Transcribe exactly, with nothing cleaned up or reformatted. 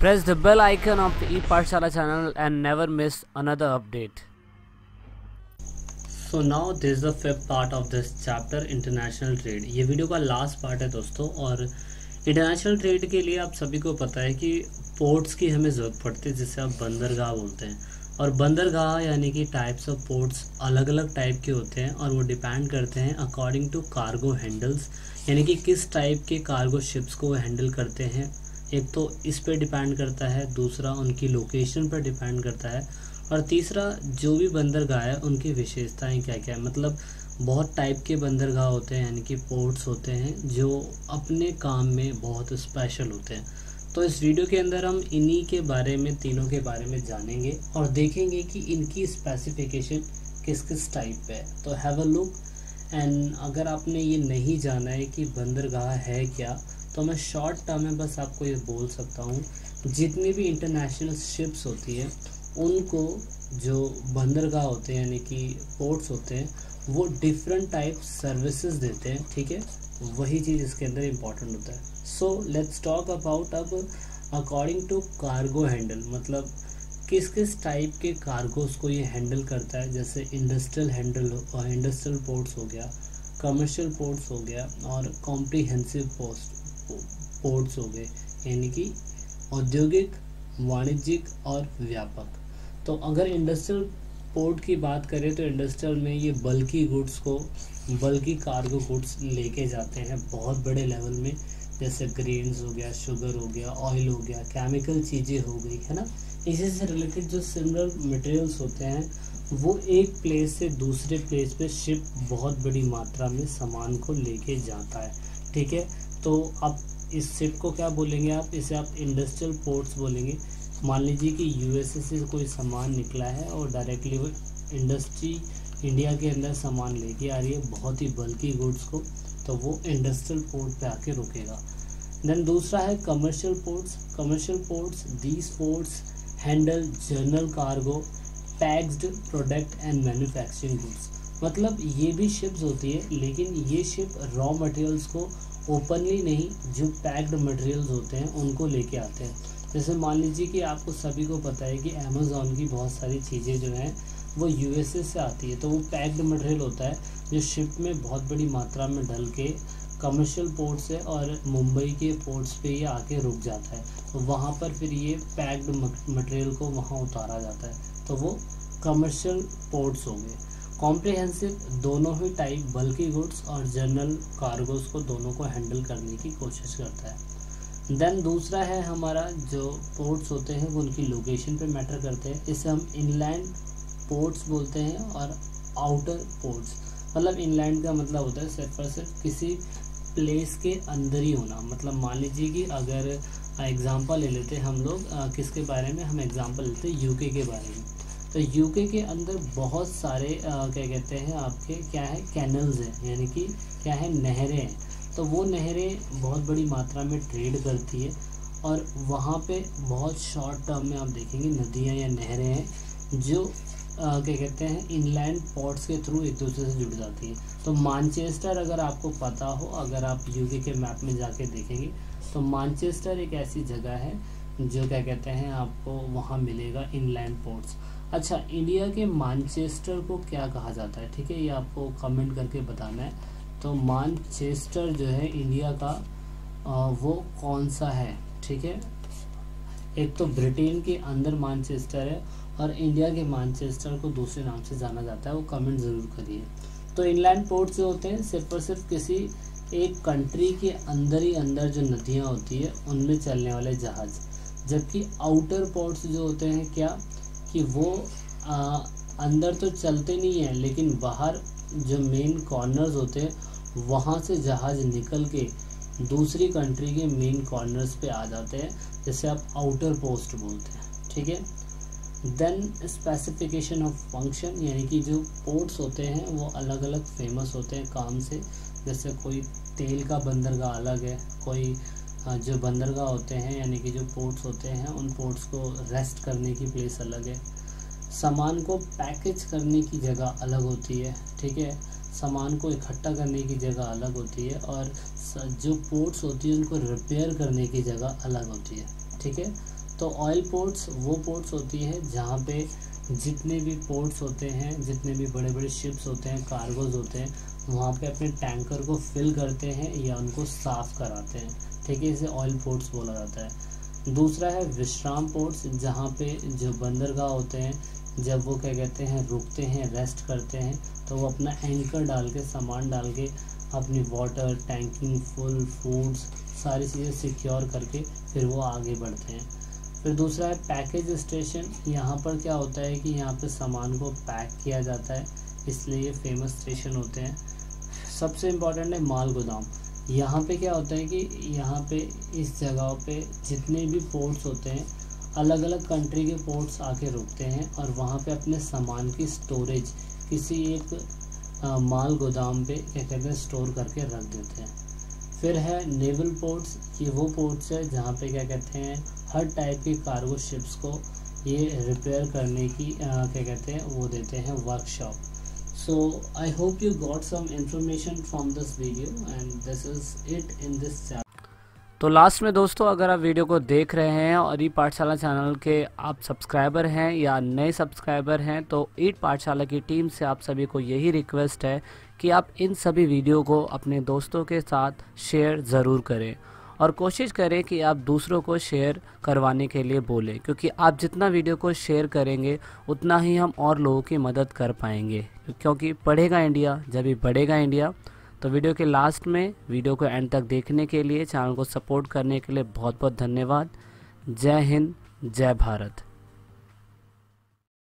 Press the bell icon of the Epaathshaala channel and never miss another update. So now this is the fifth part of this chapter international trade. ये video का last part है दोस्तों, और international trade के लिए आप सभी को पता है कि पोर्ट्स की हमें ज़रूरत पड़ती है, जिसे आप बंदरगाह बोलते हैं. और बंदरगाह यानी कि टाइप्स ऑफ पोर्ट्स अलग अलग टाइप के होते हैं, और वो डिपेंड करते हैं अकॉर्डिंग टू कार्गो हैंडल्स, यानी कि किस टाइप के कार्गो शिप्स को हैंडल करते हैं. एक तो इस पे डिपेंड करता है, दूसरा उनकी लोकेशन पर डिपेंड करता है, और तीसरा जो भी बंदरगाह है उनकी विशेषताएं क्या क्या है. मतलब बहुत टाइप के बंदरगाह होते हैं, यानी कि पोर्ट्स होते हैं जो अपने काम में बहुत स्पेशल होते हैं. तो इस वीडियो के अंदर हम इन्हीं के बारे में, तीनों के बारे में जानेंगे और देखेंगे कि इनकी स्पेसिफिकेशन किस किस टाइप पे है. तो हैव अ लुक. एंड अगर आपने ये नहीं जाना है कि बंदरगाह है क्या, तो मैं शॉर्ट टर्म में बस आपको ये बोल सकता हूँ, जितनी भी इंटरनेशनल शिप्स होती है उनको जो बंदरगाह होते हैं यानी कि पोर्ट्स होते हैं वो डिफरेंट टाइप सर्विसेज देते हैं. ठीक है, वही चीज़ इसके अंदर इम्पॉर्टेंट होता है. सो लेट्स टॉक अबाउट अब अकॉर्डिंग टू कार्गो हैंडल, मतलब किस किस टाइप के कार्गोस को ये हैंडल करता है. जैसे इंडस्ट्रियल हैंडल और इंडस्ट्रियल पोर्ट्स हो गया, कमर्शियल पोर्ट्स हो गया, और कॉम्प्रीहेंसिव पोस्ट पोर्ट्स हो गए, यानी कि औद्योगिक, वाणिज्यिक और व्यापक. तो अगर इंडस्ट्रियल पोर्ट की बात करें तो इंडस्ट्रियल में ये बल्की गुड्स को, बल्की कार्गो गुड्स लेके जाते हैं बहुत बड़े लेवल में, जैसे ग्रेन्स हो गया, शुगर हो गया, ऑयल हो गया, केमिकल चीज़ें हो गई, है ना. इसी से रिलेटेड जो सिमिलर मटेरियल्स होते हैं वो एक प्लेस से दूसरे प्लेस पे शिप बहुत बड़ी मात्रा में सामान को लेके जाता है. ठीक है, तो आप इस शिप को क्या बोलेंगे, आप इसे आप इंडस्ट्रियल पोर्ट्स बोलेंगे. मान लीजिए कि यूएसए से कोई सामान निकला है और डायरेक्टली वो इंडस्ट्री इंडिया के अंदर सामान लेके आ रही है बहुत ही बल्की गुड्स को, तो वो इंडस्ट्रियल पोर्ट पे आके रुकेगा. देन दूसरा है commercial ports. Commercial ports, these ports handle general cargo, packed product and manufacturing goods. मतलब ये भी शिप्स होती है, लेकिन ये शिप रॉ मटेरियल्स को ओपनली नहीं, जो पैक्ड मटेरियल्स होते हैं उनको लेके आते हैं. जैसे मान लीजिए कि आपको सभी को पता है कि अमेज़ॉन की बहुत सारी चीज़ें जो हैं वो यूएसए से आती है, तो वो पैक्ड मटेरियल होता है जो शिप में बहुत बड़ी मात्रा में ढल के कमर्शियल पोर्ट से और मुंबई के पोर्ट्स पे ये आके रुक जाता है. तो वहाँ पर फिर ये पैक्ड मटेरियल को वहाँ उतारा जाता है, तो वो कमर्शियल पोर्ट्स हो गए. कॉम्प्रिहेंसिव दोनों ही टाइप बल्की गुड्स और जनरल कार्गोस को, दोनों को हैंडल करने की कोशिश करता है. देन दूसरा है हमारा जो पोर्ट्स होते हैं वो उनकी लोकेशन पे मैटर करते हैं. इसे हम इनलैंड पोर्ट्स बोलते हैं और आउटर पोर्ट्स. मतलब इनलैंड का मतलब होता है सिर्फ और सिर्फ किसी प्लेस के अंदर ही होना. मतलब मान लीजिए कि अगर एग्ज़ाम्पल ले लेते हैं हम लोग, किसके बारे में हम एग्ज़ाम्पल लेते हैं, यूके के बारे में. तो यूके के अंदर बहुत सारे आ, क्या कहते हैं आपके, क्या है, कैनल्स हैं, यानी कि क्या है, नहरें हैं. तो वो नहरें बहुत बड़ी मात्रा में ट्रेड करती है, और वहाँ पे बहुत शॉर्ट टर्म में आप देखेंगे नदियाँ या नहरें हैं जो आ, क्या कहते हैं इनलैंड पोर्ट्स के थ्रू एक दूसरे से जुड़ जाती है. तो मानचेस्टर, अगर आपको पता हो, अगर आप यूके के मैप में जाके देखेंगे तो मानचेस्टर एक ऐसी जगह है जो क्या कहते हैं आपको वहाँ मिलेगा इनलैंड पोर्ट्स. अच्छा, इंडिया के मानचेस्टर को क्या कहा जाता है, ठीक है, ये आपको कमेंट करके बताना है. तो मानचेस्टर जो है इंडिया का आ, वो कौन सा है, ठीक है. एक तो ब्रिटेन के अंदर मानचेस्टर है और इंडिया के मानचेस्टर को दूसरे नाम से जाना जाता है, वो कमेंट ज़रूर करिए. तो इनलैंड पोर्ट्स जो होते हैं सिर्फ और सिर्फ किसी एक कंट्री के अंदर ही अंदर जो नदियाँ होती है उनमें चलने वाले जहाज़. जबकि आउटर पोर्ट्स जो होते हैं क्या, कि वो आ, अंदर तो चलते नहीं हैं, लेकिन बाहर जो मेन कॉर्नर्स होते हैं वहाँ से जहाज़ निकल के दूसरी कंट्री के मेन कॉर्नर्स पे आ जाते हैं, जैसे आप आउटर पोस्ट बोलते हैं. ठीक है, देन स्पेसिफिकेशन ऑफ फंक्शन, यानी कि जो पोर्ट्स होते हैं वो अलग अलग फेमस होते हैं काम से. जैसे कोई तेल का बंदरगाह अलग है, कोई जो बंदरगाह होते हैं यानी कि जो पोर्ट्स होते हैं उन पोर्ट्स को रेस्ट करने की प्लेस अलग है, सामान को पैकेज करने की जगह अलग होती है, ठीक है, सामान को इकट्ठा करने की जगह अलग होती है, और जो पोर्ट्स होती है उनको रिपेयर करने की जगह अलग होती है. ठीक है, तो ऑयल पोर्ट्स वो पोर्ट्स होती है जहाँ पे जितने भी पोर्ट्स होते हैं, जितने भी बड़े बड़े शिप्स होते हैं, कार्गोज होते हैं, वहाँ पे अपने टैंकर को फिल करते हैं या उनको साफ़ कराते हैं, ठीक है, इसे ऑयल पोर्ट्स बोला जाता है। दूसरा है विश्राम पोर्ट्स, जहाँ पे जो बंदरगाह होते हैं, जब वो क्या कहते हैं रुकते हैं, रेस्ट करते हैं, तो वो अपना एंकर डाल के, सामान डाल के, अपनी वाटर, टैंकिंग, फुल फूड्स, सारी चीज़ें सिक्योर करके फिर वो आगे बढ़ते हैं। फिर दूसरा है पैकेज स्टेशन, यहाँ पर क्या होता है कि यहाँ पे सामान को पैक किया जाता है, इसलिए ये फेमस स्टेशन होते हैं। सबसे इम्पॉर्टेंट है माल गोदाम, यहाँ पे क्या होता है कि यहाँ पे इस जगह पे जितने भी पोर्ट्स होते हैं, अलग अलग कंट्री के पोर्ट्स आके रुकते हैं और वहाँ पे अपने सामान की स्टोरेज किसी एक आ, माल गोदाम पे क्या कहते हैं स्टोर करके रख देते हैं। फिर है नेवल पोर्ट्स, ये वो पोर्ट्स है जहाँ पे क्या कहते हैं हर टाइप के कार्गो शिप्स को ये रिपेयर करने की आ, क्या कहते हैं वो देते हैं workshop. So I hope you got some information from this video and this is it in this chapter. तो लास्ट में दोस्तों, अगर आप वीडियो को देख रहे हैं और ई पाठशाला चैनल के आप सब्सक्राइबर हैं या नए सब्सक्राइबर हैं, तो ई पाठशाला की टीम से आप सभी को यही रिक्वेस्ट है कि आप इन सभी वीडियो को अपने दोस्तों के साथ शेयर ज़रूर करें और कोशिश करें कि आप दूसरों को शेयर करवाने के लिए बोलें, क्योंकि आप जितना वीडियो को शेयर करेंगे उतना ही हम और लोगों की मदद कर पाएंगे, क्योंकि पढ़ेगा इंडिया जब ही बढ़ेगा इंडिया। तो वीडियो के लास्ट में वीडियो को एंड तक देखने के लिए, चैनल को सपोर्ट करने के लिए बहुत बहुत धन्यवाद। जय हिंद, जय भारत।